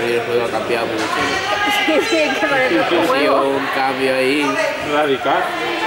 Hoy el juego ha cambiado mucho. Sí, que parece un juego. Ha sido un cambio ahí radical.